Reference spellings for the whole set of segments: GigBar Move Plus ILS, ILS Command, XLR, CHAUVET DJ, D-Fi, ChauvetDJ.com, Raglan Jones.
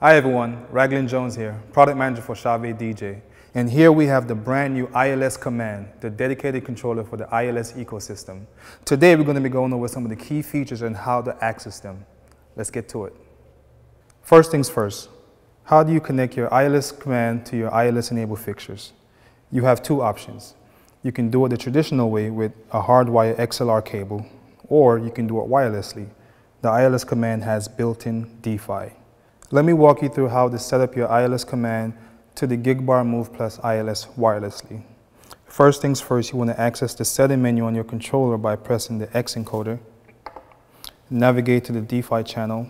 Hi everyone, Raglan Jones here, Product Manager for CHAUVET DJ. And here we have the brand new ILS Command, the dedicated controller for the ILS ecosystem. Today we're going to be going over some of the key features and how to access them. Let's get to it. First things first, how do you connect your ILS Command to your ILS-enabled fixtures? You have two options. You can do it the traditional way with a hardwired XLR cable, or you can do it wirelessly. The ILS Command has built-in D-Fi. Let me walk you through how to set up your ILS Command to the GigBar Move Plus ILS wirelessly. First things first, you want to access the setting menu on your controller by pressing the X encoder. Navigate to the D-Fi channel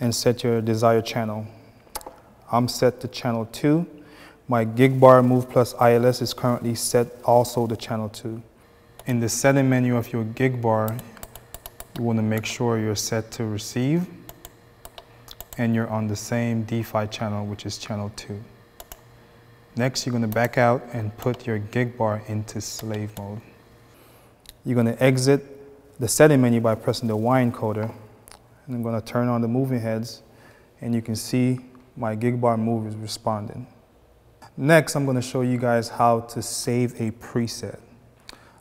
and set your desired channel. I'm set to channel 2. My GigBar Move Plus ILS is currently set also to channel 2. In the setting menu of your GigBar, you want to make sure you're set to receive, and you're on the same D-Fi channel, which is channel 2. Next, you're going to back out and put your GigBar into slave mode. You're going to exit the setting menu by pressing the Y encoder. And I'm going to turn on the moving heads, and you can see my GigBar move is responding. Next, I'm going to show you guys how to save a preset.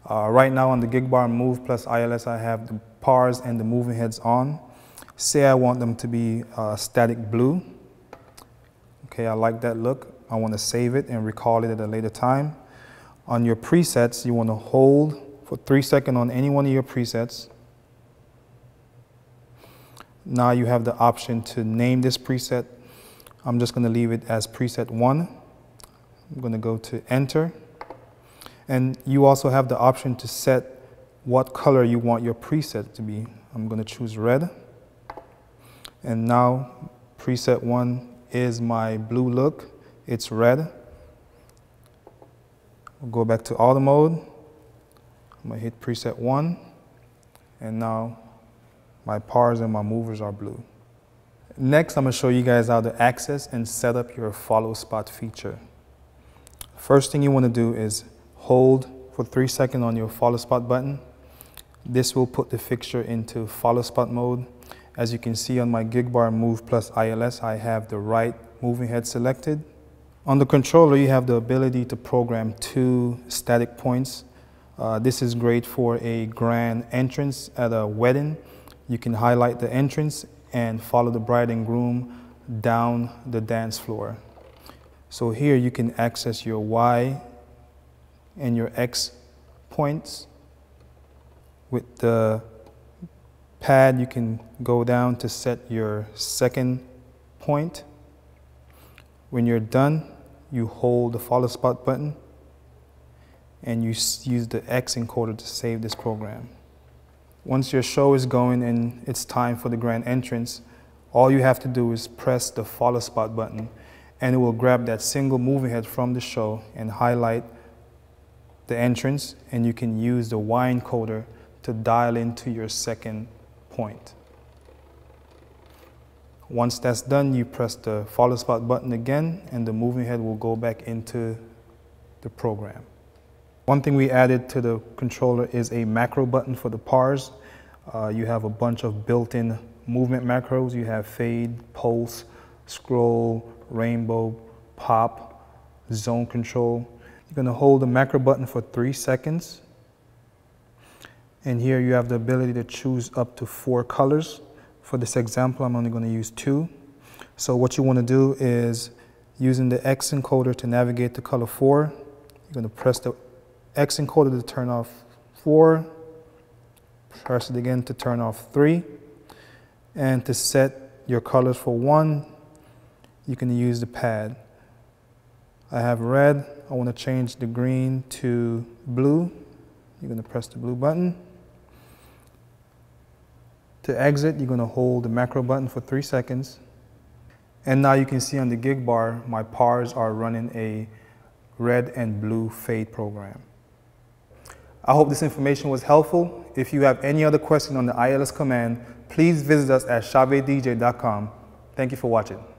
Right now on the GigBar Move Plus ILS, I have the pars and the moving heads on. Say I want them to be static blue. Okay, I like that look. I want to save it and recall it at a later time. On your presets, you want to hold for 3 seconds on any one of your presets. Now you have the option to name this preset. I'm just going to leave it as preset 1. I'm going to go to enter. And you also have the option to set what color you want your preset to be. I'm going to choose red. And now preset 1 is my blue look. It's red. We'll go back to auto mode. I'm going to hit preset 1. And now my pars and my movers are blue. Next, I'm going to show you guys how to access and set up your follow spot feature. First thing you want to do is hold for 3 seconds on your follow spot button. This will put the fixture into follow spot mode. As you can see on my GigBar Move Plus ILS, I have the right moving head selected. On the controller, you have the ability to program 2 static points. This is great for a grand entrance at a wedding. You can highlight the entrance and follow the bride and groom down the dance floor. So here you can access your Y and your X points with the pad. You can go down to set your second point. When you're done, you hold the follow spot button and you use the X encoder to save this program. Once your show is going and it's time for the grand entrance, all you have to do is press the follow spot button and it will grab that single moving head from the show and highlight the entrance, and you can use the Y encoder to dial into your second point. Once that's done, you press the follow spot button again and the moving head will go back into the program. One thing we added to the controller is a macro button for the pars. You have a bunch of built-in movement macros. You have fade, pulse, scroll, rainbow, pop, zone control. You're going to hold the macro button for 3 seconds. And here you have the ability to choose up to 4 colors. For this example, I'm only going to use 2. So what you want to do is, using the X encoder to navigate to color 4, you're going to press the X encoder to turn off 4, press it again to turn off 3, and to set your colors for 1, you can use the pad. I have red. I want to change the green to blue. You're going to press the blue button. To exit, you're going to hold the macro button for 3 seconds. And now you can see on the GigBar, my pars are running a red and blue fade program. I hope this information was helpful. If you have any other question on the ILS Command, please visit us at ChauvetDJ.com. Thank you for watching.